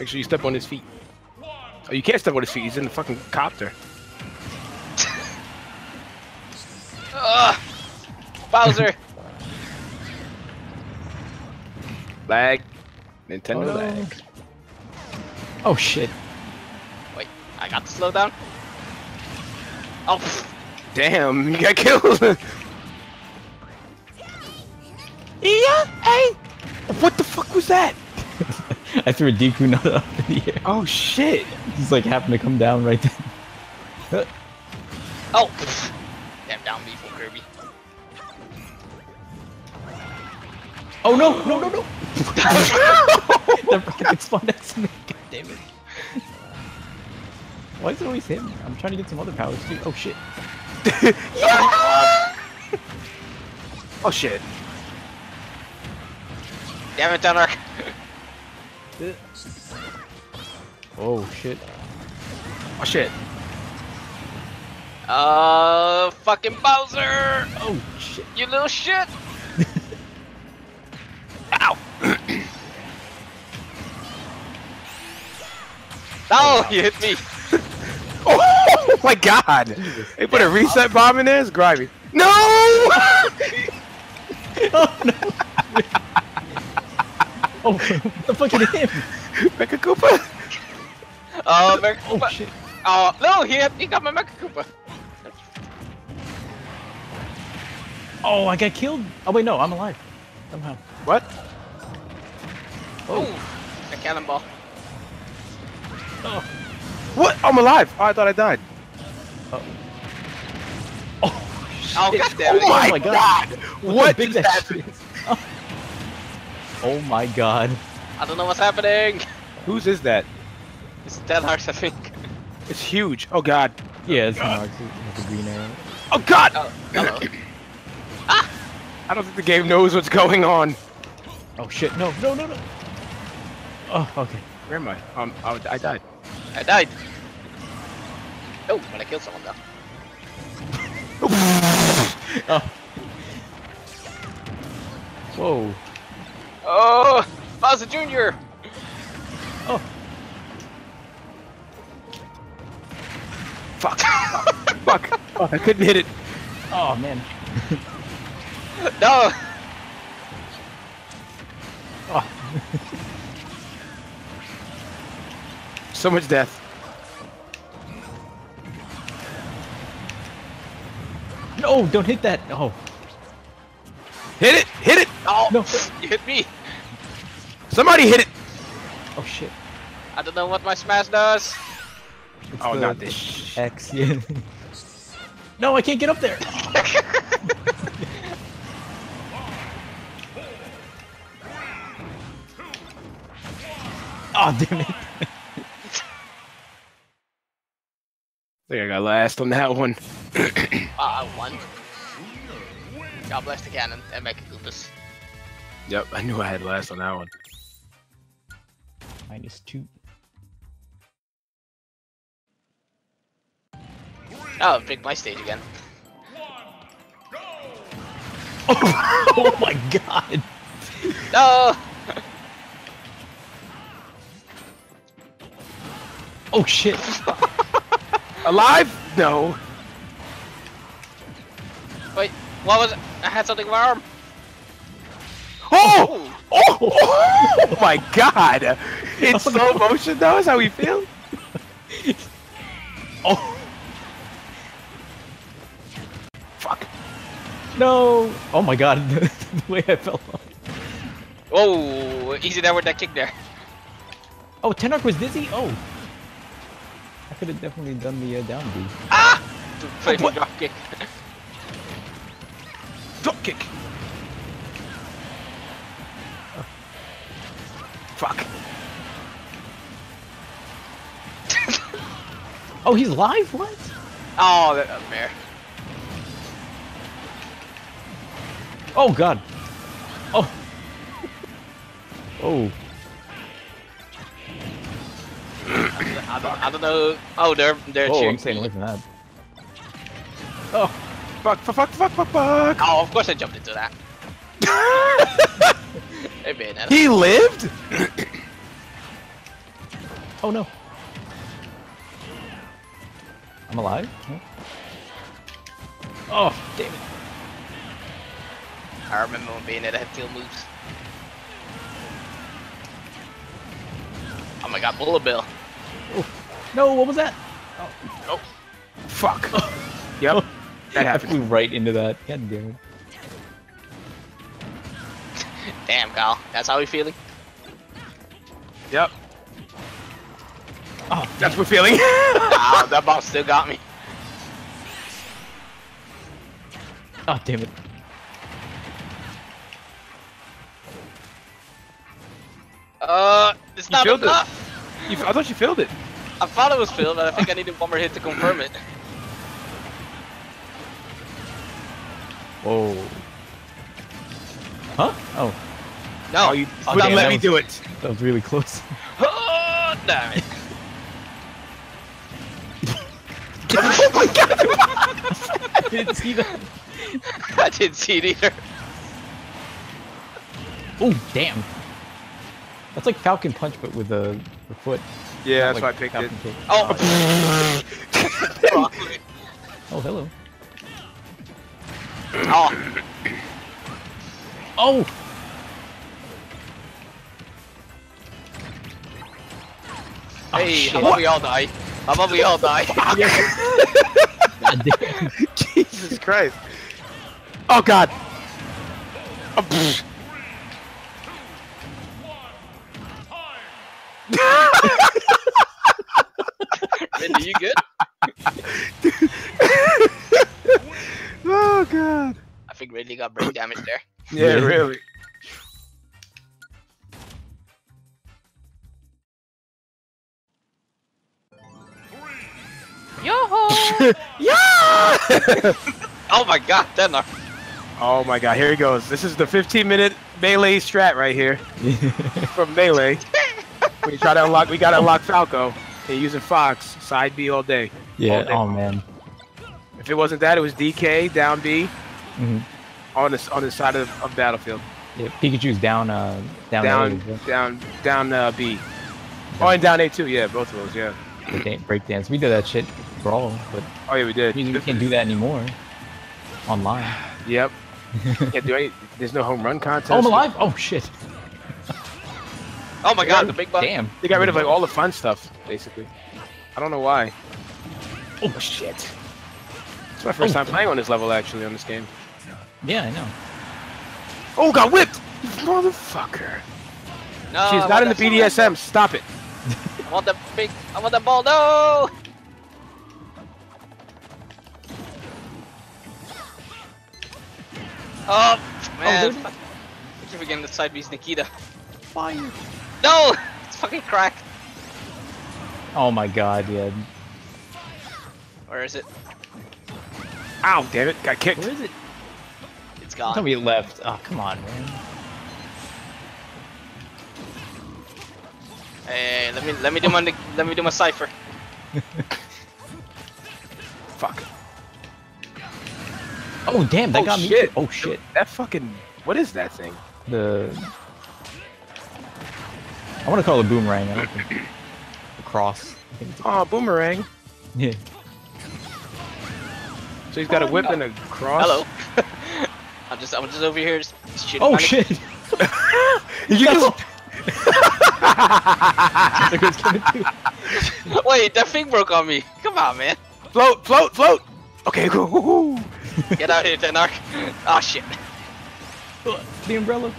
Make sure you step on his feet. Oh, you can't step on his feet. He's in the fucking copter. Bowser. Lag. Nintendo lag. Oh shit. Wait, I got to slow down? Oh, pfft. Damn, you got killed. Yeah, hey. What the fuck was that? I threw a Deku nut up in the air. Oh shit. He's like happened to come down right then. Oh. Pfft. Damn, down B for Kirby. Oh no, no, no, no. That rocket spawned next to me. God damn it. Why is it always him? I'm trying to get some other powers too. Oh shit. Yeah! Oh shit. Damn it, Telarx. Oh shit. Oh shit. Fucking Bowser! Oh shit. You little shit! Ow! Oh, you hit me! Oh my god! Jesus. They put a reset bomb in there? It's grimy. No! Oh no! Oh, what the fuck is him? Mecha Koopa? Oh, Mecha Koopa. Oh, shit. Oh, no, he got my Mecha Koopa. Oh, I got killed. Oh, wait, no, I'm alive. Somehow. What? Oh, a cannonball. Oh. What? I'm alive! Oh, I thought I died. Uh-oh. Oh, shit. Oh, God damn it. Oh my god! What did that happen? Oh my god. I don't know what's happening! Whose is that? It's Telarx, I think. It's huge. Oh god. Yeah, it's Telarx. It's a green arrow. Oh god! Oh, hello. Ah! I don't think the game knows what's going on. Oh shit, no, no, no, no! Oh, okay. Where am I? I died. I died! Oh, but I killed someone though. Oh. Whoa. Oh, Bowser Jr. Oh. Fuck. Fuck. Oh, I couldn't hit it. Oh, man. No. Oh. So much death. No, don't hit that. Oh. Hit it. Hit it. Oh, no. You hit me! Somebody hit it! Oh shit. I don't know what my smash does. It's not this. X, yeah. No, I can't get up there! Oh, damn it. I think I got last on that one. I won. God bless the cannon and Mecha Koopas. Yep, I knew I had last on that one. -2. Oh, pick my stage again. Oh, oh my god! No! Oh shit! Alive? No. Wait, what was it? I had something in my arm. Oh! Oh! Oh my god! It's slow motion though, is how we feel? Oh! Fuck! No! Oh my god, the way I fell off. Oh, easy there with that kick there. Oh, Telarx was dizzy? Oh! I could have definitely done the down B. Ah! Dude, drop kick. Drop kick! Fuck. Oh, he's live? What? Oh, that's unfair. Oh, god. Oh. Oh. I don't know. Oh, they're cheering. Oh, I'm staying away from that. Oh. Fuck, fuck, fuck, fuck, fuck, fuck. Oh, of course I jumped into that. Hey, man, he lived? Oh no. I'm alive? Oh, damn it. I remember when Bayonetta had kill moves. Oh my god, Bullet Bill. Oh. No, what was that? Oh. Oh. Fuck. Oh. Yep. Oh. That happened. I flew right into that. God damn it. Damn, Kyle. That's how we're feeling? Yep. Oh, that's what we're feeling. Wow, that boss still got me. Oh, damn it. It's not enough. It. I thought you failed it. I thought it was failed, but I think I needed one more hit to confirm it. Whoa. Huh? Oh. No, you would not let me do it. That was really close. Oh, damn it. Oh my god! I didn't see that. I didn't see it either. Oh, damn. That's like Falcon Punch, but with the foot. Yeah, that's like why I picked Falcon it. Kick. Oh! Oh, hello. Oh! Oh! Hey, how about we all die? How about we all die? Jesus Christ. Oh god. Oh, Mindy, you good? Oh god. I think Ridley got brain damage there. Yeah, really. Yo-ho! Yeah! Oh my god, that knocked. Oh my god, here he goes. This is the 15-minute melee strat right here. From melee. We try to unlock. We gotta unlock Falco. They're using Fox side B all day. Yeah. All day. Oh man. If it wasn't that, it was DK down B on the side of battlefield. Yeah, Pikachu's down B. Oh, and down A too. Yeah, both of those. Yeah. Breakdance. We did that shit for Brawl, but oh yeah, we did. We can't do that anymore. Online. Yep. Can't do any. There's no home run contest. Oh, I'm alive. Oh shit. Oh my god, the big button. Damn. They got rid of like all the fun stuff, basically. I don't know why. Oh shit. It's my first time playing on this level, actually, on this game. Yeah, I know. Oh, got whipped! Motherfucker. No, she's not in the BDSM, stop it. I want the ball, no! Oh, man. I keep getting the side beast Nikita. Fire. No! It's fucking cracked. Oh my god, yeah. Where is it? Ow, damn it. Got kicked. Where is it? It's gone. Tell me it left. Oh, come on, man. Hey, let me do my cipher. Fuck. Oh damn, that got me. Oh shit. That fucking, what is that thing? I want to call it a boomerang. I don't think. A cross. I think it's a cross. Oh, boomerang. Yeah. So he's got a whip and a cross. Hello. I'm just over here. Oh shit! You just. Wait, that thing broke on me. Come on, man. Float, float, float. Okay, go. Get out here, Tenark. Oh shit. The umbrella.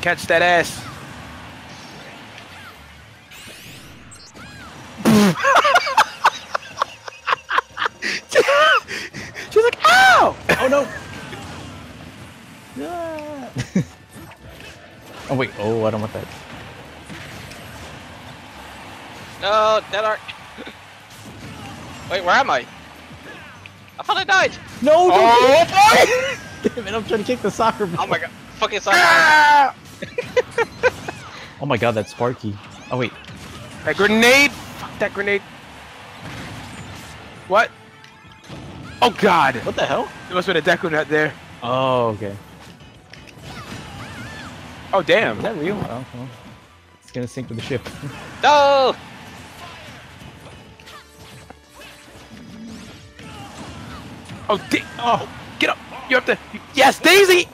Catch that ass. She's like, ow! Oh no! Oh wait, oh, I don't want that. No, that arc. Wait, where am I? I thought I died. No, no. Oh boy! Damn it, I'm trying to kick the soccer ball. Oh my god, fucking soccer ball. Ah! Oh my god, that's Sparky. Oh wait. That grenade! Fuck that grenade. What? Oh god! What the hell? There must have been a Deku nut there. Oh, okay. Oh damn. Is that real? Oh, well. gonna sink with the ship. No! Oh, oh, get up! You have to. Yes, Daisy!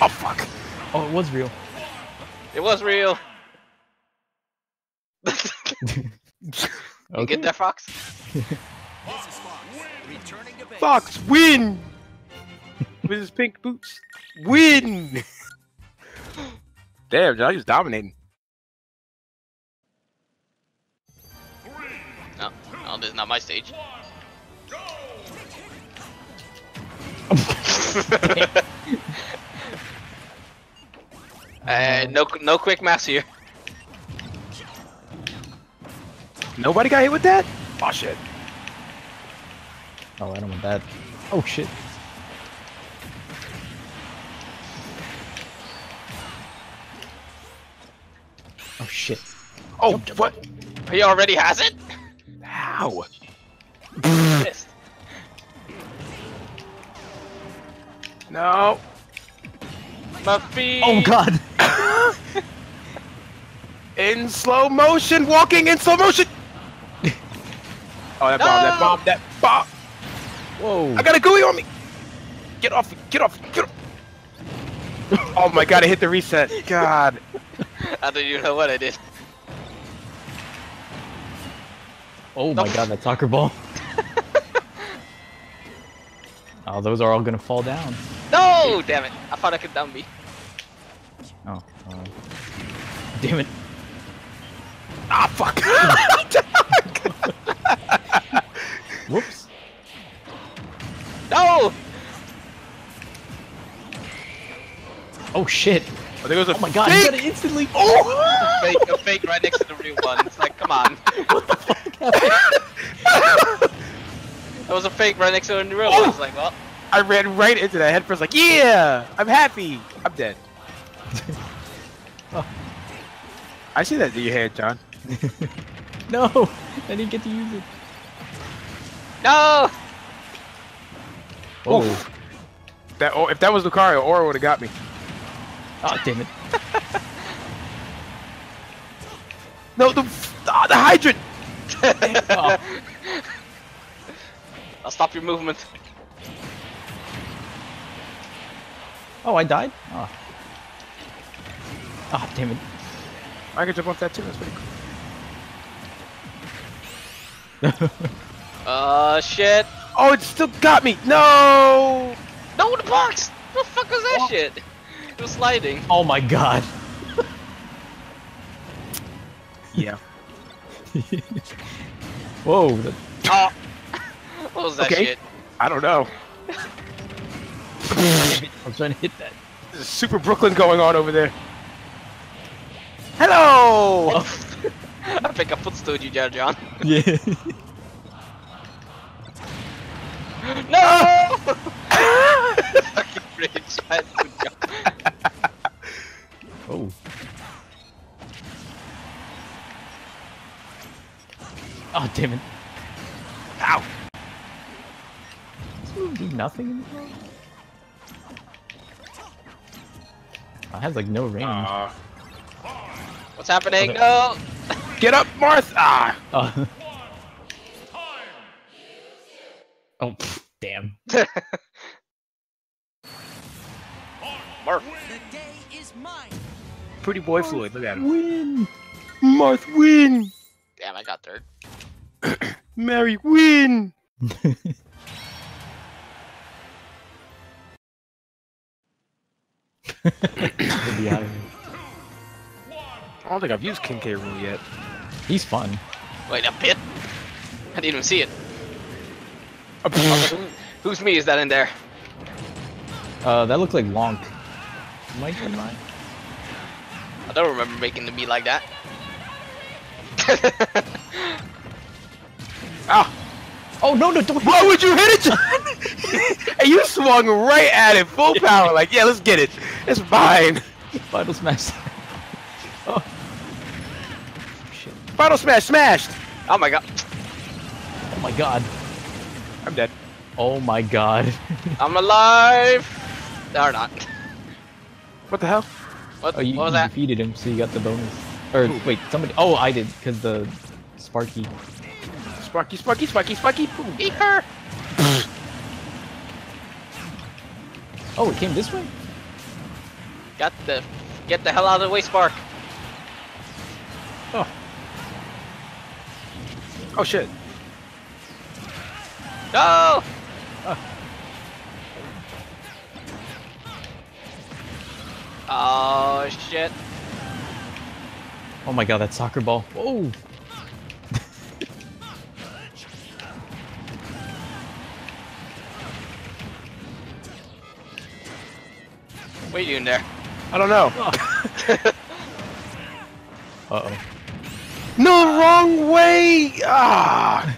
Oh, fuck! Oh, it was real. It was real. You get that, Fox? Fox, win! With his pink boots. Win! Damn, I was dominating. No, no, this is not my stage. No quick mass here. Nobody got hit with that? Oh shit. Oh, I don't want that. Oh shit. Oh shit. Oh, what? He already has it? How? No. My feet. Oh god. In slow motion, walking in slow motion. Oh, that bomb, that bomb, that bomb. Whoa. I got a gooey on me. Get off, get off, get off. Oh my god, I hit the reset. God. I don't even know what I did. Oh my god, that soccer ball. Oh, those are all gonna fall down. No, damn it. I thought I could down me. Oh, damn it. Ah, fuck. Whoops. No! Oh shit. Oh, there goes a oh my god, fake. You got it instantly. Oh! A fake right next to the real one. It's like, come on. What the fuck happened? That was a fake right next to the real one. I was like, well. I ran right into that. Headfirst, like, yeah! I'm happy! I'm dead. Oh. I see that in your head, John. No! I didn't get to use it. No! Oh. That, oh, if that was Lucario, Aura would have got me. Oh, damn it. No, the hydrant! Oh. I'll stop your movement. Oh, I died? Oh, oh damn it. I could jump off that too, that's pretty cool. Shit. Oh, it still got me! No! No, the box! What the fuck was that shit? It was sliding. Oh my god. Yeah. Whoa. That... Oh. What was that shit? I don't know. I'm trying to hit that. There's Super Brooklyn going on over there. Hello! Oh. I think I footstooled you there, John. Yeah. No! Fucking franchise. Oh. Oh, damn it. Ow! Does it do nothing in the game? It has like no range. What's happening? Okay. No! Get up, Marth! Ah! Oh, pff, damn. Marth. The day is mine. Pretty boy Marth Floyd, look at him. Win! Marth, win! Damn, I got third. Mary, win! I don't think I've used King K. Rool yet. He's fun. Wait, a pit? I didn't even see it. Oh, who's me is that in there? That looked like Lonk. Mike or mine? I don't remember making the beat like that. Ah! Oh no, no, don't hit Why it. Would you hit it, John? And you swung right at it, full power, like, yeah, let's get it. It's fine. Final smash. Oh. Shit. Final smash, smashed! Oh my god. Oh my god. I'm dead. Oh my god. I'm alive! Or not. What the hell? What, oh, you, what was you that? Defeated him, so you got the bonus. Or wait, somebody. Oh, I did, because the Sparky. Sparky, Sparky, Sparky, Sparky. Boom. Eat her. Oh, it came this way. Get the hell out of the way, Spark. Oh. Oh shit. No. Oh shit. Oh my god, that soccer ball. Whoa. What are you doing there? I don't know. Oh. Uh-oh. No, wrong way! Ah!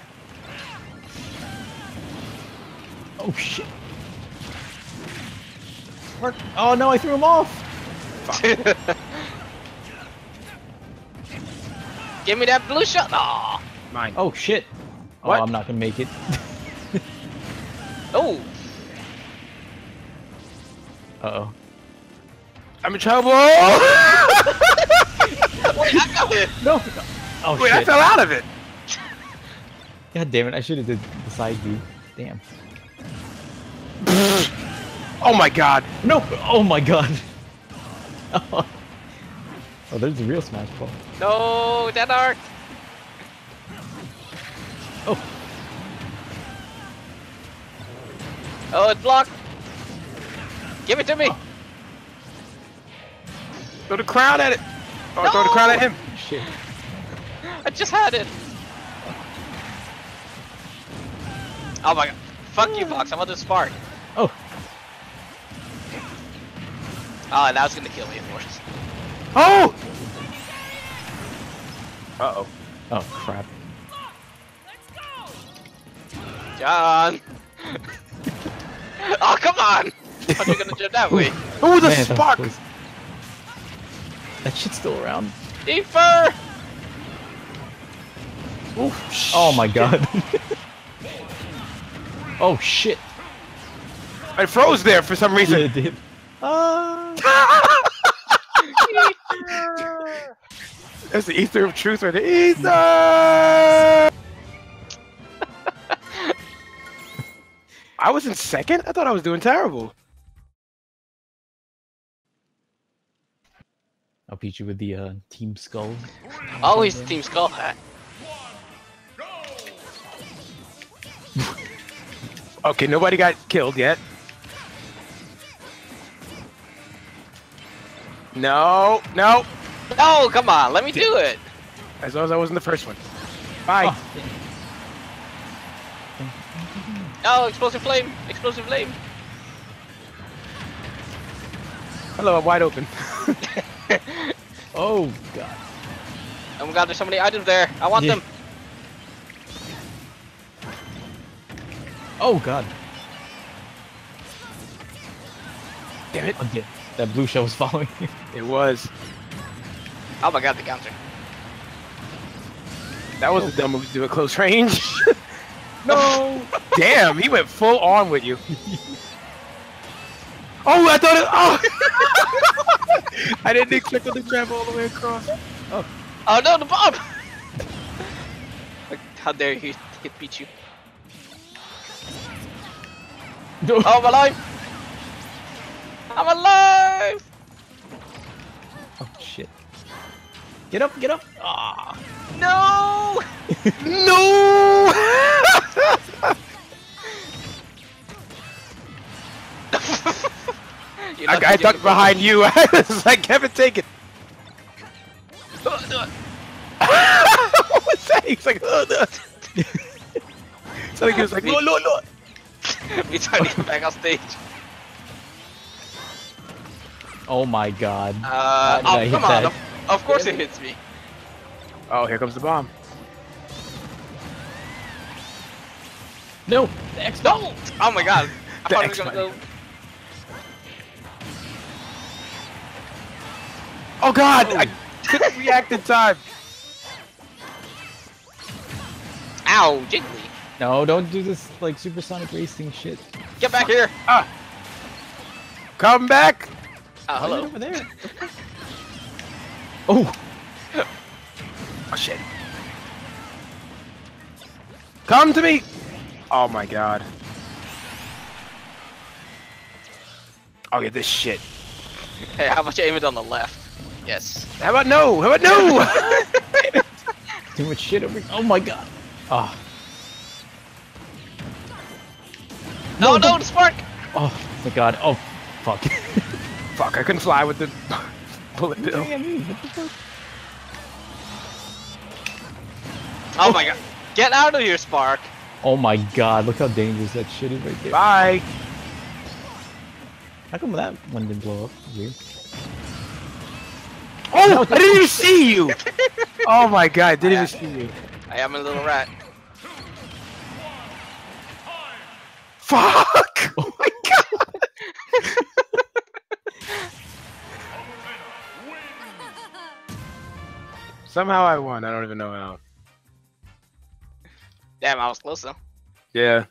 Oh shit. Oh no, I threw him off! Fuck. Give me that blue shot! Aw! Oh. Mine. Oh shit. What? Oh, I'm not gonna make it. Oh! Uh-oh. I'm in trouble! Wait, I got it! No! Oh wait, shit. I fell out of it! God damn it, I should've did the side view. Damn. Oh my god! No! Oh my god! Oh, there's a real Smash Ball. No, that arc! Oh! Oh, it's blocked! Give it to me! Oh. Throw the crowd at it! Oh, no! Throw the crowd at him! Shit. I just had it! Oh my god. Fuck you, Fox. I'm on the Spark. Oh. Oh, that was gonna kill me, of course. Oh! Uh-oh. Oh, crap. John! Oh, come on! How are you gonna jump that way? Oh, the Spark! That shit's still around. Ether! Oof, oh my god. Oh shit. I froze there for some reason. Yeah, it did. That's the ether of truth or the ether! I was in second? I thought I was doing terrible. I'll beat you with the team skull. Always team skull hat. Okay, nobody got killed yet. No, no, no! Come on, let me do it. As long as I wasn't the first one. Bye. Oh, no, explosive flame! Explosive flame! Hello, I'm wide open. Oh god. Oh my god, there's so many items there. I want them. Oh god. Damn it. Okay. That blue shell was following you. It was. Oh my god, the counter. That was a dumb move to do at close range. No. Damn, he went full on with you. Oh, I thought it. Oh. I didn't expect him to travel all the way across. Oh, oh no, the bomb! How dare he beat you? Oh, I'm alive! I'm alive! Oh shit! Get up! Get up! Ah! No! No! I ducked behind you. I was like, Kevin, take it. What was that? He's like, no. So he was like, no. We tried to get back on stage. Oh my god. Oh, come on. Of course it hits me. Oh, here comes the bomb. No. The X. No. Oh my god. I thought it was gonna go. Oh god! Oh. I couldn't react in time! Ow, Jiggly! No, don't do this, like, supersonic racing shit. Get back here! Ah. Come back! Oh, hello. Over there. Oh! Oh, shit. Come to me! Oh my god. I'll get this shit. Hey, how about you aim it on the left? Yes. How about no? How about no? Too much shit over here. Oh my god. Oh. No, no, no, Spark! Oh my god. Oh, fuck. Fuck, I couldn't fly with the bullet bill. Oh my god. Get out of here, Spark! Oh my god, look how dangerous that shit is right there. Bye! How come that one didn't blow up? Weird. Oh! I didn't even see you! Oh my god, I didn't even see you. I am a little rat. Fuck! Oh my god! Somehow I won, I don't even know how. Damn, I was close though. Yeah.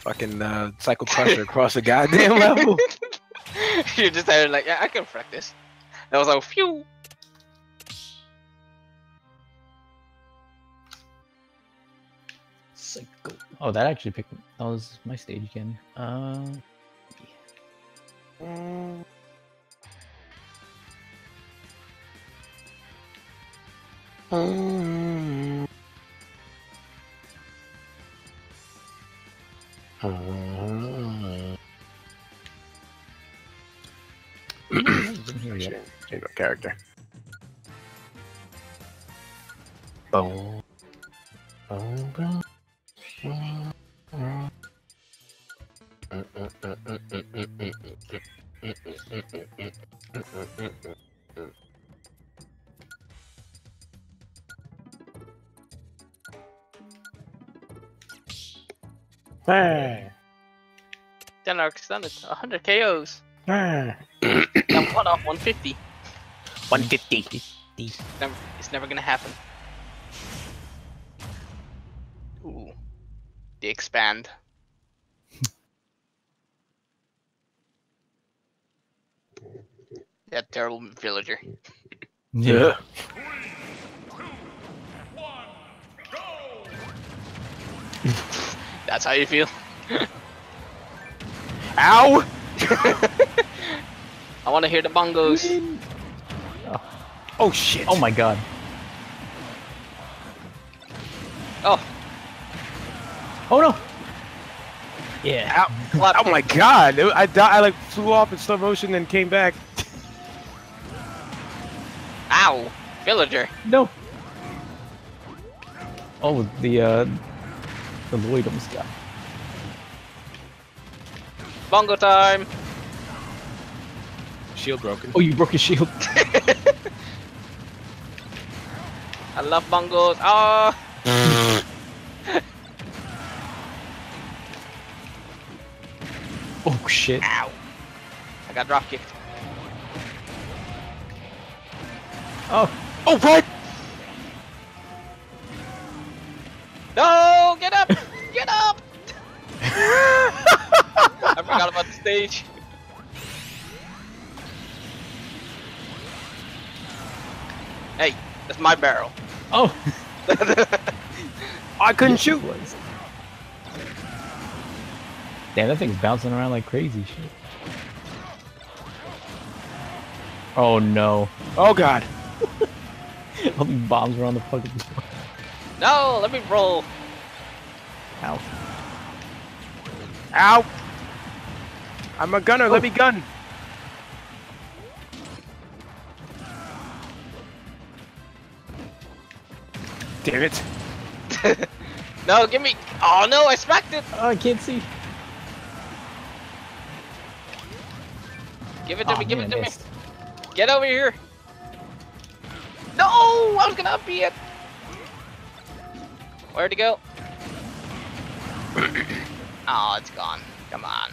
Fucking cycle crusher across the goddamn level. You just had like, yeah, I can frack this. And I was like, phew. Cycle. Oh, that actually picked. That was my stage again. Yeah. Change my character. Boom. Boom. Hey. Telarx done it. 100 KOs. I'm one off 150. 150. It's never gonna happen. Ooh. The expand. That terrible villager. Yeah. 3, 2, 1, go! That's how you feel. Ow! I want to hear the bongos. Oh. Oh shit! Oh my god! Oh! Oh no! Yeah! Ow. Oh my god! I died. I like flew off in slow motion and came back. Ow! Villager! No! Oh the Lloyd almost got. Bongo time! Shield broken. Oh, you broke his shield. I love bongos. Ah! Oh. Oh shit! Ow! I got drop kicked. Oh! Oh what? No! Get up! Get up! I forgot about the stage. Hey, that's my barrel. Oh! I couldn't shoot once. Damn, that thing's bouncing around like crazy shit. Oh no. Oh god. All these bombs were on the fucking floor. No, let me roll. Ow. Ow! I'm a gunner, oh. Let me gun! Damn it! No, give me! Oh no, I smacked it! Oh, I can't see. Give it to me, give it to me! Get over here! No! I was gonna up-B it! Where'd it go? Oh, it's gone. Come on.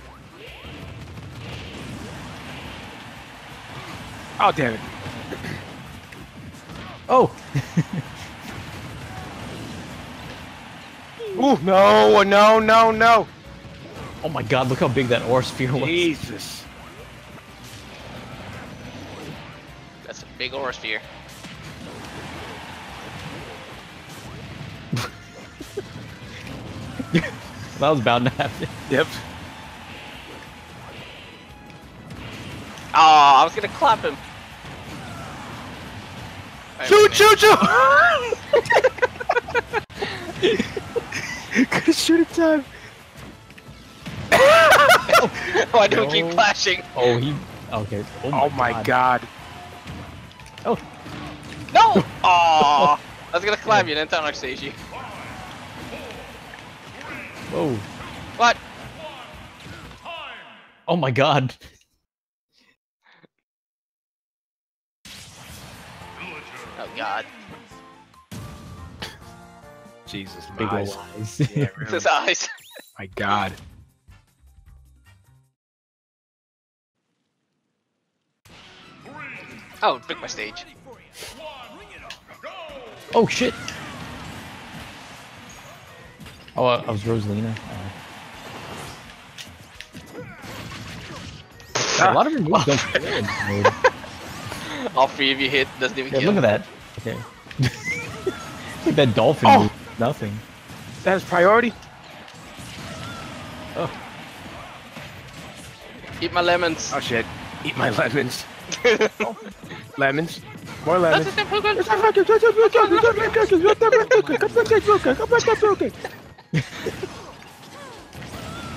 Oh, damn it. Oh! Ooh, no, no, no, no! Oh my god, look how big that aura sphere was. Jesus. That's a big aura sphere. That was bound to happen. Yep. Oh, I was gonna clap him. Choo choo choo! Gotta shoot him time. Why do we keep clashing? Oh, he. Okay. Oh my god. Oh. No! Aww. I was gonna climb you, then Telarx saves you. Whoa. What? Oh my god. Oh god. Jesus, big eyes. Yeah, really. His eyes. My god. Oh, pick my stage. Oh shit! Oh, I was Rosalina. A lot of your moves don't kill. All three of you hit doesn't even kill. Look at that. Okay. Look at that dolphin move. Nothing. That is priority. Oh. Eat my lemons. Oh shit. Eat my lemons. Lemons. More lemons.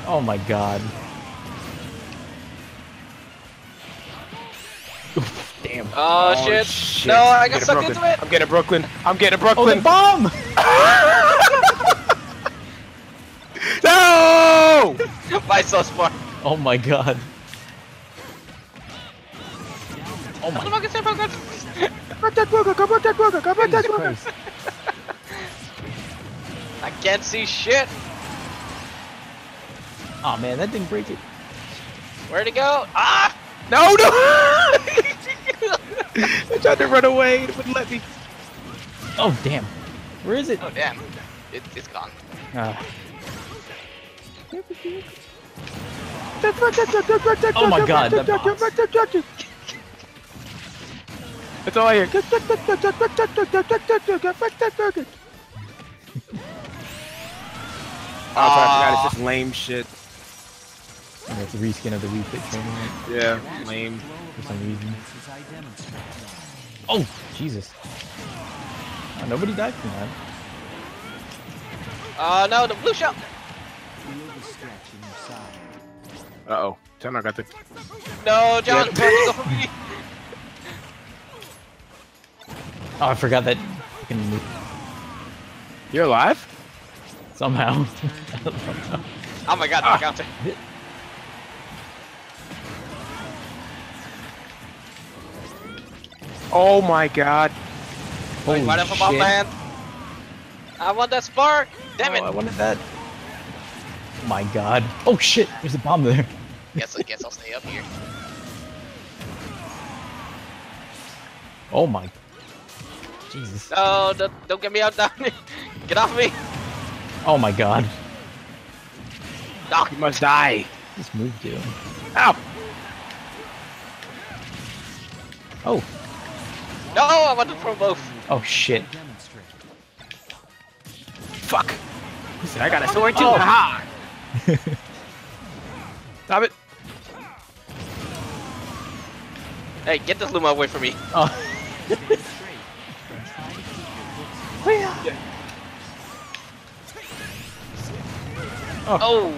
Oh my god. Damn. Oh shit. Shit. No, I got sucked into it. I'm getting a Brooklyn. I'm getting a Brooklyn. Oh, the bomb! No! Why so smart? Oh my god. Oh my god. I can't see shit. Oh man, that didn't break it. Where'd it go? Ah! No, no! I tried to run away, it wouldn't let me. Oh damn. Where is it? Oh damn. It's gone. Oh my god, that boss. That's all I hear. Oh, I forgot. It's just lame shit. And that's a reskin of the Wii Fit trainer. Yeah, lame. For some reason. Oh, Jesus. Oh, nobody died from that. No, the blue shell. Uh-oh. Telarx got the... No, John. Yeah. Oh, I forgot that fucking move. You're alive? Somehow. Oh my god, I got it. Oh my god. Holy shit. I want that spark! Damn it! I wanted that. Oh my god. Oh shit, there's a bomb there. Guess I'll stay up here. Oh my. Jesus. Oh, don't get me out down here. Get off me. Oh my god. Oh, you must die. This move, dude. Ow. Oh. No, I wanted to throw both. Oh shit. Fuck. I got a sword too. Aha. Stop it. Hey, get this Luma away from me. Oh. Yeah. Oh.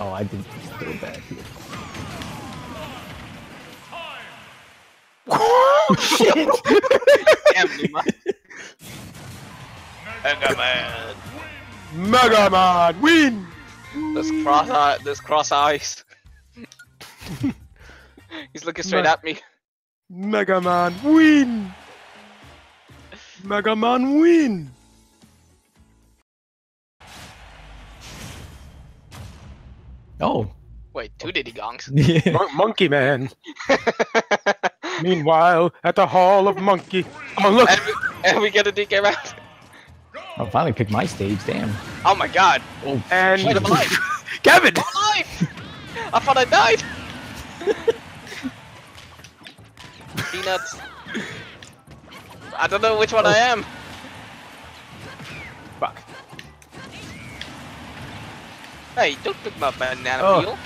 Oh, I didn't go back here. Oh, shit! Damn, Luma. Mega Man. Mega Man, win! This cross eyes. He's looking straight at me. Mega Man, win! Mega Man win! Oh. Wait, two Diddy Kongs. Yeah. Monkey Man. Meanwhile, at the Hall of Monkey. Come on, look! And we get a DK round. I finally picked my stage, damn. Oh my god. Oh, and shit. I'm alive! Kevin! I'm alive! I thought I died! Peanuts. I don't know which one I am. Fuck. Hey, don't pick my banana peel.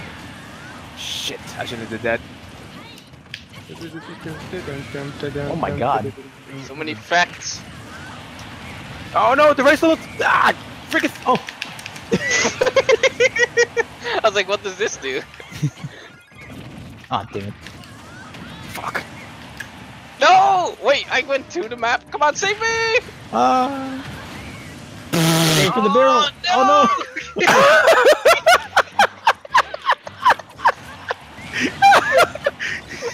Shit, I shouldn't have did that. Oh my god. So many facts. Oh no, the race looks. Ah! Freaking. Oh! I was like, what does this do? Ah, oh, damn it. Fuck. No! Wait, I went to the map. Come on, save me! Save for the barrel. No! Oh no!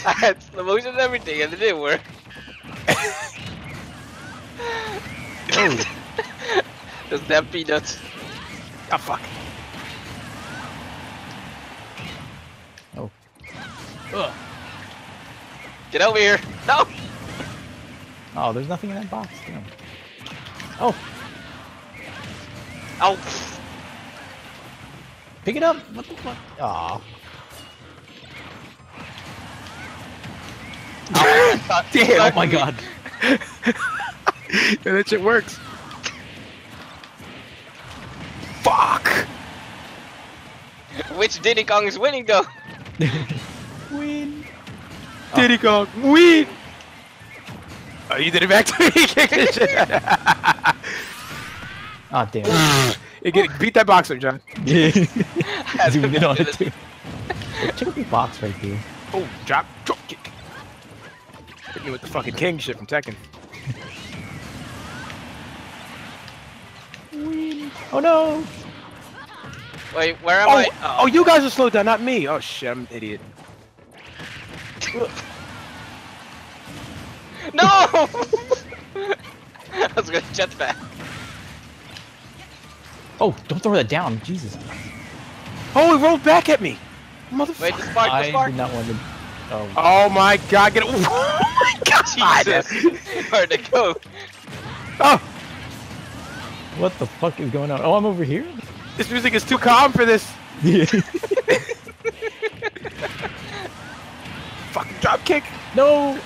I had slow motion and everything, and it didn't work. Those damn peanuts. Ah, fuck. Oh. Ugh. Get over here. No! Oh, there's nothing in that box. Damn. Oh. Oh. Pick it up. What the fuck? Aw. Oh, damn, oh my god. Yeah, that shit works. Fuck! Which Diddy Kong is winning though? Win! Oh. Diddy Kong, win! Oh, you did it back to me! Oh, damn. It beat that boxer, John. Yeah. Zoomed in on it too. Check out the box right there. Oh, drop, drop, kick. Hit me with the fucking king shit from Tekken. Oh no! Wait, where am I? Oh. Oh, you guys are slowed down, not me! Oh shit, I'm an idiot. No! I was gonna jetpack. Oh, don't throw that down, Jesus. Oh, he rolled back at me! Motherfucker! Wait, the spark, the spark. I did not want to... Oh my god, get it! Oh my god! Jesus! Hard to go! Oh! What the fuck is going on? Oh, I'm over here? This music is too calm for this! Fucking dropkick! No!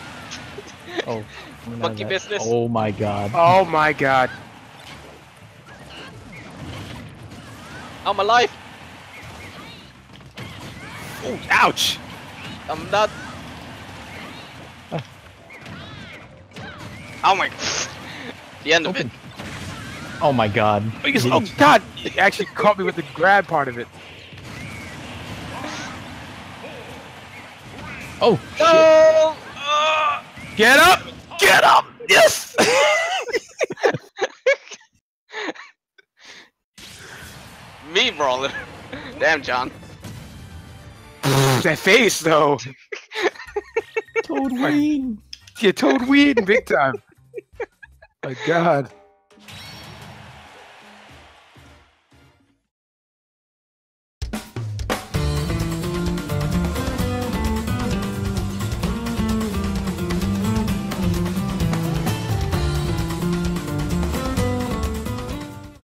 Oh. Monkey business! Oh my god. Oh my god. Oh my life! Oh, ouch! I'm not. Oh, oh my. The end of it. Oh my god. Oh, just, oh god. He actually caught me with the grab part of it. Oh. No! Shit. Get up! Get up! Yes! Me, brawler. Damn, John. That face though. Toad ween. Yeah, toad ween big time. My god.